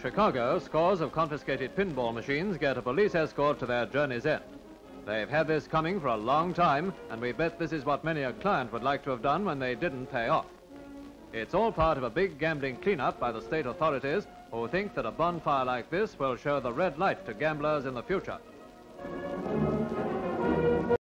Chicago, scores of confiscated pinball machines get a police escort to their journey's end. They've had this coming for a long time, and we bet this is what many a client would like to have done when they didn't pay off. It's all part of a big gambling cleanup by the state authorities, who think that a bonfire like this will show the red light to gamblers in the future.